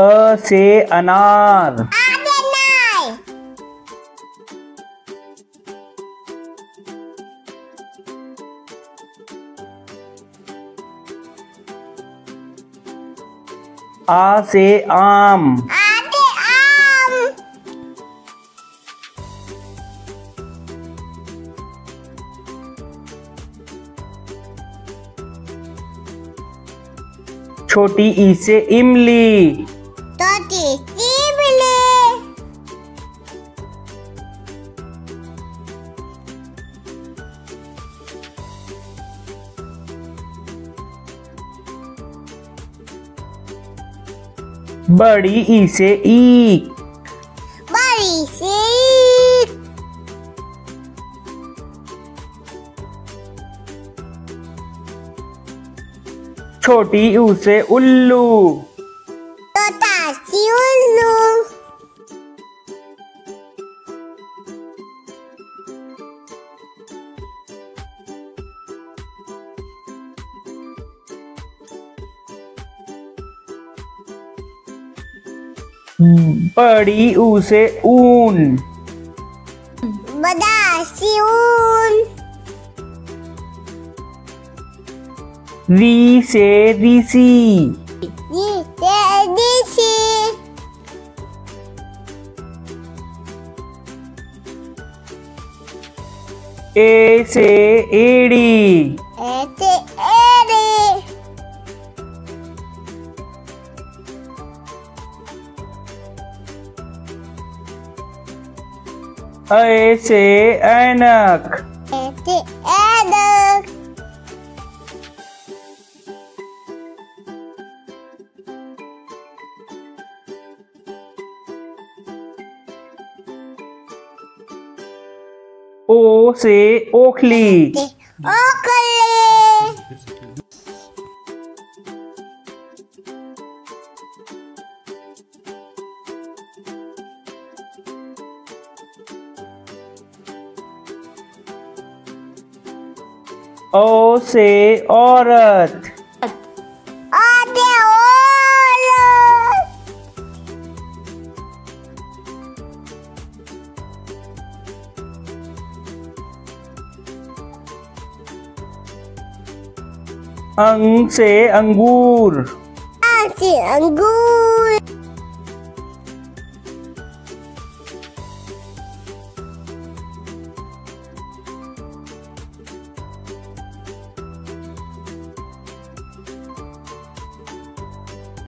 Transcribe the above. अ से अनार। आ से आम। छोटी ई से इमली। बड़ी ई से ईख। छोटी ऊ से उल्लू। बड़ी ऊ से ऊन। बड़ा सी ऊन। री से ऋषि। ए से एड़ी। ऐ से ऐनक। ओ से ओखली। ओ से औरत। अंग से अंगूर।